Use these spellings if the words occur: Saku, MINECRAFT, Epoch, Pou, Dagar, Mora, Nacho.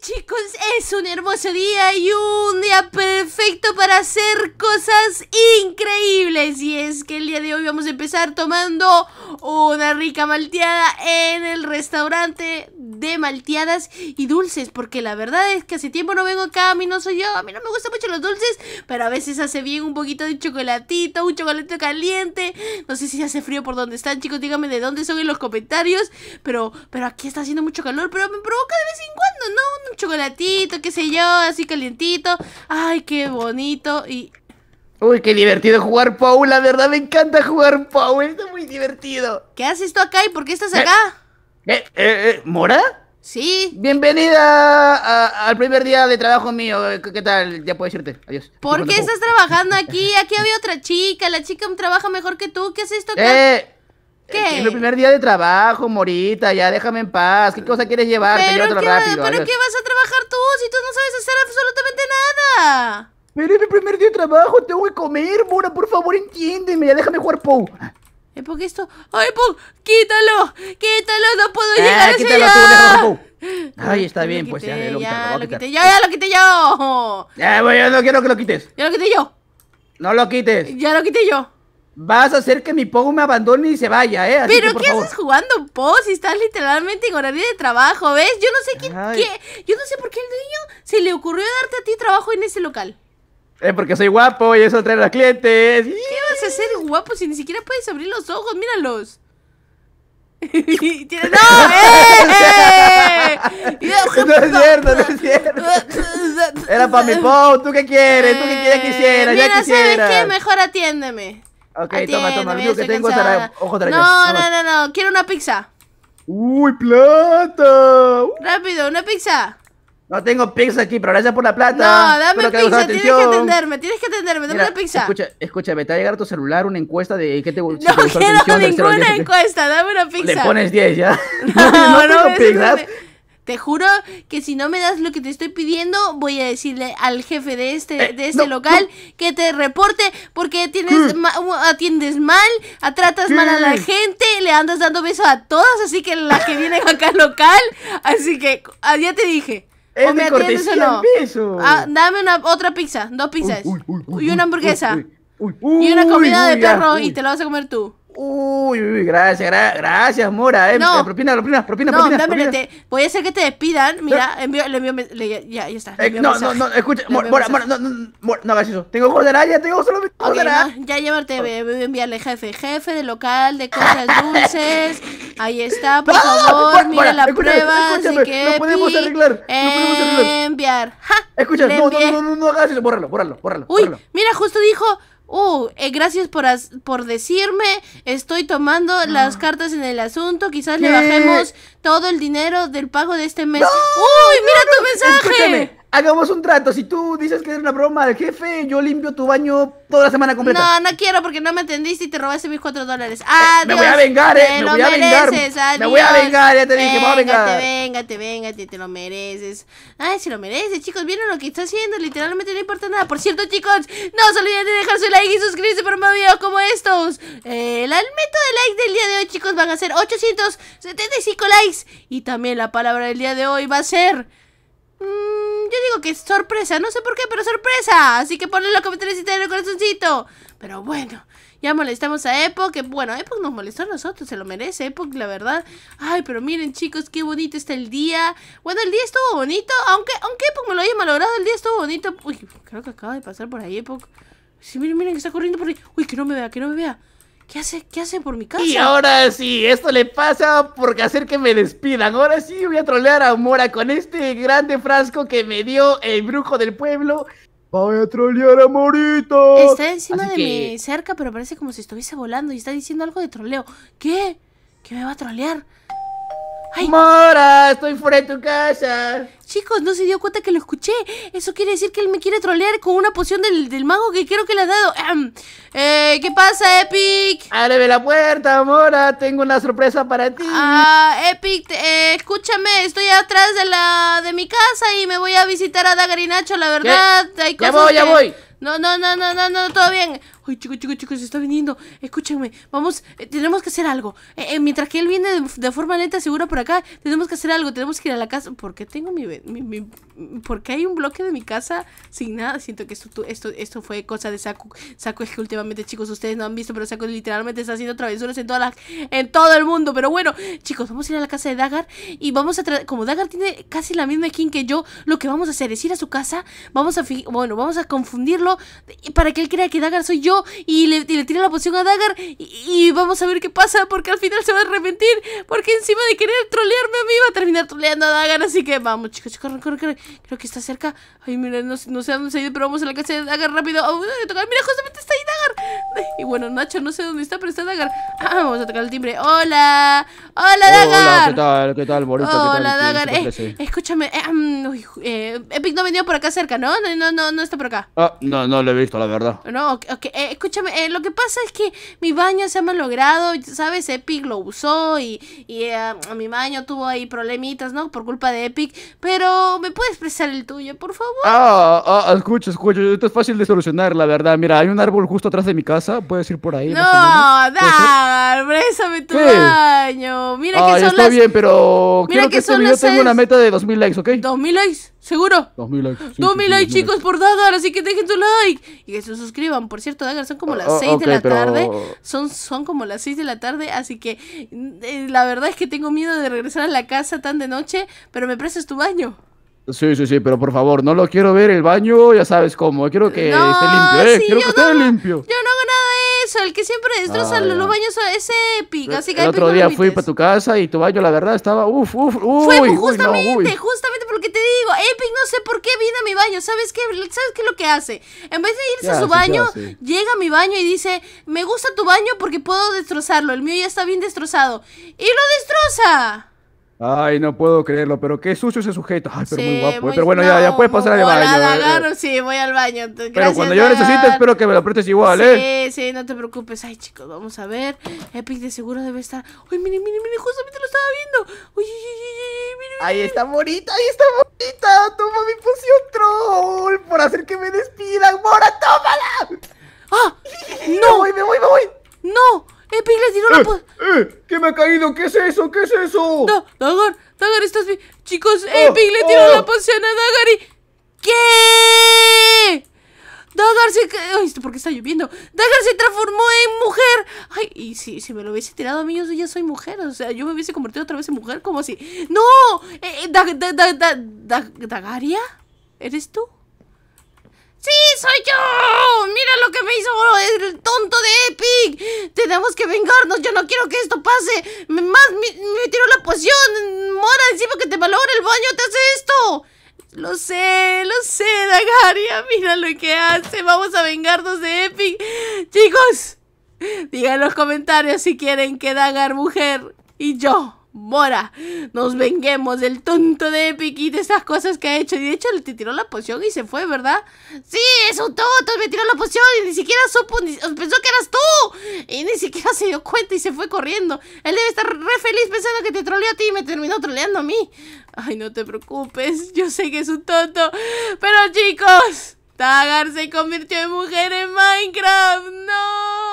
chicos, es un hermoso día y un día perfecto para hacer cosas increíbles. Y es que el día de hoy vamos a empezar tomando una rica malteada en el restaurante de malteadas y dulces, porque la verdad es que hace tiempo no vengo acá. A mí no soy yo, a mí no me gustan mucho los dulces, pero a veces hace bien un poquito de chocolatito, un chocolate caliente. No sé si hace frío por donde están, chicos, díganme de dónde son en los comentarios, pero aquí está haciendo mucho calor, pero me provoca de vez en cuando, ¿no? Un chocolatito, qué sé yo, así calientito. Ay, qué bonito. Y... uy, qué divertido jugar Pou, la verdad me encanta jugar Pou, está muy divertido. ¿Qué haces tú acá y por qué estás acá? ¿Mora? Sí. Bienvenida al primer día de trabajo mío. ¿Qué tal? Ya puedes irte, adiós. ¿Por qué estás trabajando aquí? Aquí había otra chica, la chica trabaja mejor que tú. ¿Qué haces esto acá? ¿Qué? Es mi primer día de trabajo, Morita, ya déjame en paz. ¿Qué cosa quieres llevarte? Llévatelo rápido. ¿Pero qué vas a trabajar tú si tú no sabes hacer absolutamente nada? Pero es mi primer día de trabajo, tengo que comer, Mora, por favor, entiéndeme, ya déjame jugar Pou. ¿Por esto? ¡Ay, Pou! ¡Quítalo! ¡Quítalo! ¡No puedo llegar a ese lado! Ay, está bien, pues ya lo quité. ¡Ya lo quité yo! Yo no quiero que lo quites. ¡Ya lo quité yo! ¡No lo quites! ¡Ya lo quité yo! Vas a hacer que mi Pou me abandone y se vaya, ¿eh? Así ¿Pero que, qué haces jugando, Pou? Si estás literalmente en horario de trabajo, ¿ves? Yo no sé yo no sé por qué el dueño se le ocurrió darte a ti trabajo en ese local. Porque soy guapo y eso atrae a los clientes. ¿Qué vas a hacer, guapo, si ni siquiera puedes abrir los ojos? Míralos. No es cierto, no es cierto. Era para mi Pou, ¿tú qué quieres? ¿Tú qué quieres que hiciera? Mira, ya quisiera. ¿Sabes qué? Mejor atiéndeme. Ok, toma, lo único que tengo es ojo de allá. No, quiero una pizza. Uy, plata. Rápido, una pizza. No tengo pizza aquí, pero gracias por la plata. No, dame pizza, tienes que atenderme, dame una pizza. Escúchame, te va a llegar a tu celular una encuesta de qué te gusta. No quiero ninguna encuesta, dame una pizza. Le pones 10 ya. No pizzas. Te juro que si no me das lo que te estoy pidiendo, voy a decirle al jefe de este local que te reporte, porque atiendes mal, tratas mal a la gente, le andas dando besos a todas, así que las que vienen acá al local. Así que ya te dije. ¿O me atiendes o no? Dame otra pizza, 2 pizzas. Y una hamburguesa. Y una comida de perro y te la vas a comer tú. Uy, gracias, Mora. No. Propina. No, dámelo, voy a hacer que te despidan. Mira, ya está. No, escucha, Mora, no hagas eso. Tengo ojos de araña, tengo solamente ojos de araña. Ya llévate, voy a enviarle jefe de local, de cosas dulces. Ahí está, por favor, mira la prueba. Lo podemos arreglar. Enviar. Escucha, no hagas eso. Bórralo. Uy, mira, justo dijo... gracias por decirme. Estoy tomando las cartas en el asunto. Quizás le bajemos todo el dinero del pago de este mes. ¡Mira tu mensaje! Escúchame, hagamos un trato. Si tú dices que es una broma del jefe, yo limpio tu baño toda la semana completa. No quiero porque no me atendiste y te robaste mis $4. ¡Adiós! Me voy a vengar, me voy a vengar. Me voy a vengar, ya te dije, me voy a vengar. Véngate, te lo mereces. Ay, se lo mereces, chicos. ¿Vieron lo que está haciendo? Literalmente no importa nada. Por cierto, chicos, no se olviden de dejar su like y suscribirse para más videos como estos. El método de like del día de hoy, chicos, van a ser 875 likes. Y también la palabra del día de hoy va a ser... yo digo que es sorpresa, no sé por qué, pero sorpresa. Así que ponle en los comentarios y tenle el corazoncito. Pero bueno, ya molestamos a Epoch, que bueno, Epoch nos molestó a nosotros, se lo merece Epoch, la verdad. Ay, pero miren, chicos, qué bonito está el día. Bueno, el día estuvo bonito, aunque Epoch me lo haya malogrado, el día estuvo bonito. Uy, creo que acaba de pasar por ahí Epoch. Sí, miren que está corriendo por ahí. Uy, que no me vea. ¿Qué hace por mi casa? Y ahora sí, esto le pasa porque hacer que me despidan. Ahora sí voy a trolear a Mora con este grande frasco que me dio el brujo del pueblo. Voy a trolear a Morita. Está encima de mi cerca, pero parece como si estuviese volando y está diciendo algo de troleo. ¿Qué? ¿Qué me va a trolear? ¡Ay! Mora, estoy fuera de tu casa. Chicos, no se dio cuenta que lo escuché. Eso quiere decir que él me quiere trolear con una poción del mago que creo que le ha dado. ¿Qué pasa, Epoch? Ábreme la puerta, Mora. Tengo una sorpresa para ti. Epoch, escúchame. Estoy atrás de mi casa y me voy a visitar a Dagar y Nacho, la verdad. Hay cosas ya voy. No, todo bien. Uy, chicos, se está viniendo. Escúchenme, vamos, tenemos que hacer algo. Mientras que él viene de forma lenta, segura por acá, tenemos que hacer algo. Tenemos que ir a la casa. ¿Por qué tengo porque hay un bloque de mi casa sin nada? Siento que esto fue cosa de Saku. Saku es que últimamente, chicos, ustedes no han visto, pero Saku literalmente está haciendo travesuras en todo el mundo. Pero bueno, chicos, vamos a ir a la casa de Dagar y vamos a tratar. Como Dagar tiene casi la misma skin que yo, lo que vamos a hacer es ir a su casa. Vamos a confundirlo para que él crea que Dagar soy yo y le tire la poción a Dagar y vamos a ver qué pasa, porque al final se va a arrepentir, porque encima de querer trolearme a mí va a terminar troleando a Dagar. Así que vamos, chicos, corre. Creo que está cerca. Ay, mira, no sé a dónde se ha ido, pero vamos a la casa de Dagar rápido. Oh, mira, justamente está ahí Dagar. Y bueno, Nacho, no sé dónde está, pero está Dagar. Vamos a tocar el timbre. Hola, Dagar. ¿Qué tal, bonito? Hola, Dagar. Escúchame, Epic no ha venido por acá cerca, ¿no? No está por acá. No lo he visto, la verdad. No, ok, escúchame, lo que pasa es que mi baño se ha malogrado, ¿sabes? Epic lo usó y mi baño tuvo ahí problemitas, ¿no? Por culpa de Epic, pero ¿me puedes prestar el tuyo, por favor? Escucha, esto es fácil de solucionar, la verdad. Mira, hay un árbol justo atrás de mi casa, puedes ir por ahí. No, Dagar, préstame tu baño. Mira que son las... Está bien, pero mira que son las... Yo tengo una meta de 2000 likes, ¿ok? ¿2000 likes? ¿Seguro? 2000 likes. Sí, 2000 likes, chicos, por Dagar, así que dejen tu like y que se suscriban. Por cierto, Dagar, son como las 6 de la tarde. Son como las 6 de la tarde, así que la verdad es que tengo miedo de regresar a la casa tan de noche, pero me prestas tu baño. Sí, pero por favor, no lo quiero ver el baño, ya sabes cómo. Quiero que esté limpio, sí, quiero que esté limpio. Yo no hago nada de eso, el que siempre destroza los baños es Epic, así que el otro día fui para tu casa y tu baño, la verdad, estaba justamente porque te digo, Epic no sé por qué viene a mi baño. ¿Sabes qué es lo que hace? En vez de irse a su baño, llega a mi baño y dice, me gusta tu baño porque puedo destrozarlo, el mío ya está bien destrozado, y lo destroza. Ay, no puedo creerlo, pero qué sucio ese sujeto. Ay, pero sí, muy guapo. Pero bueno, ya puedes pasar al baño. Dagar, sí, voy al baño. Gracias, pero cuando yo necesite, espero que me lo apretes igual, sí, Sí, no te preocupes. Ay, chicos, vamos a ver. Epic de seguro debe estar. Uy, miren, justamente lo estaba viendo. Uy, ahí está Morita, Toma mi poción troll por hacer que me despidan. Mora, tómala. ¡Ah! ¡No! Me voy. ¡No! Epic le tiró la poción. ¿Qué me ha caído? ¿Qué es eso? No, Dagar, estás bien. Chicos, Epic le tiró la poción a Dagar y... ¿Qué? Dagar se... Ay, ¿por qué está lloviendo? Dagar se transformó en mujer. Ay, y si me lo hubiese tirado a mí, yo ya soy mujer. O sea, yo me hubiese convertido otra vez en mujer, como así. ¡No! ¿Dagaria? ¿Eres tú? ¡Sí, soy yo! ¡Mira lo que me hizo el tonto de Epic! ¡Tenemos que vengarnos! ¡Yo no quiero que esto pase! ¡Me tiró la poción! ¡Mora, encima que te valora el baño! ¡Te hace esto! Lo sé, Dagaria. Mira lo que hace. Vamos a vengarnos de Epic. Chicos, digan en los comentarios si quieren que Dagar, mujer, y yo, Mora, nos venguemos del tonto de Epic y de esas cosas que ha hecho. Y de hecho le tiró la poción y se fue, ¿verdad? Sí, es un tonto, me tiró la poción y ni siquiera supo, pensó que eras tú. Y ni siquiera se dio cuenta y se fue corriendo. Él debe estar re feliz pensando que te troleó a ti y me terminó troleando a mí. Ay, no te preocupes, yo sé que es un tonto. Pero chicos, Dagar se convirtió en mujer en Minecraft. ¡No!